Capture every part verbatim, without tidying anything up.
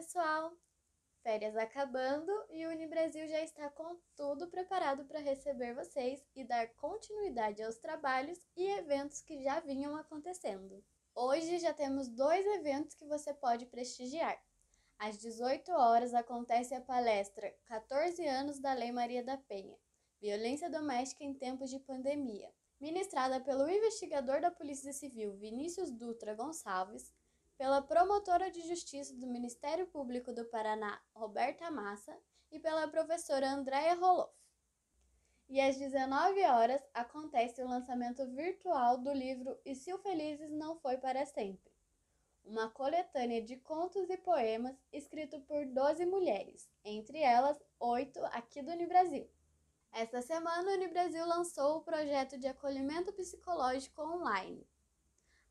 pessoal! Férias acabando e o Unibrasil já está com tudo preparado para receber vocês e dar continuidade aos trabalhos e eventos que já vinham acontecendo. Hoje já temos dois eventos que você pode prestigiar. Às dezoito horas acontece a palestra quatorze anos da Lei Maria da Penha, Violência Doméstica em Tempos de Pandemia, ministrada pelo investigador da Polícia Civil Vinícius Dutra Gonçalves, pela promotora de Justiça do Ministério Público do Paraná, Roberta Massa, e pela professora Andréia Roloff. E às dezenove horas acontece o lançamento virtual do livro E se o Felizes não foi para sempre, uma coletânea de contos e poemas escrito por doze mulheres, entre elas oito aqui do Unibrasil. Esta semana o Unibrasil lançou o projeto de acolhimento psicológico online.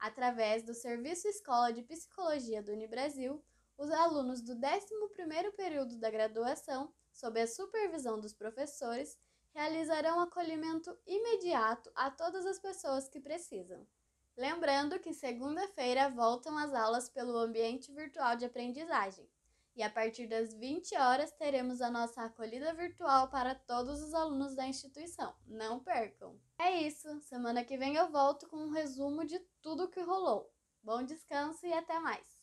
Através do Serviço Escola de Psicologia do Unibrasil, os alunos do décimo primeiro período da graduação, sob a supervisão dos professores, realizarão acolhimento imediato a todas as pessoas que precisam. Lembrando que segunda-feira voltam as aulas pelo ambiente virtual de aprendizagem, e a partir das vinte horas teremos a nossa acolhida virtual para todos os alunos da instituição. Não percam! É isso! Semana que vem eu volto com um resumo de tudo que rolou. Bom descanso e até mais!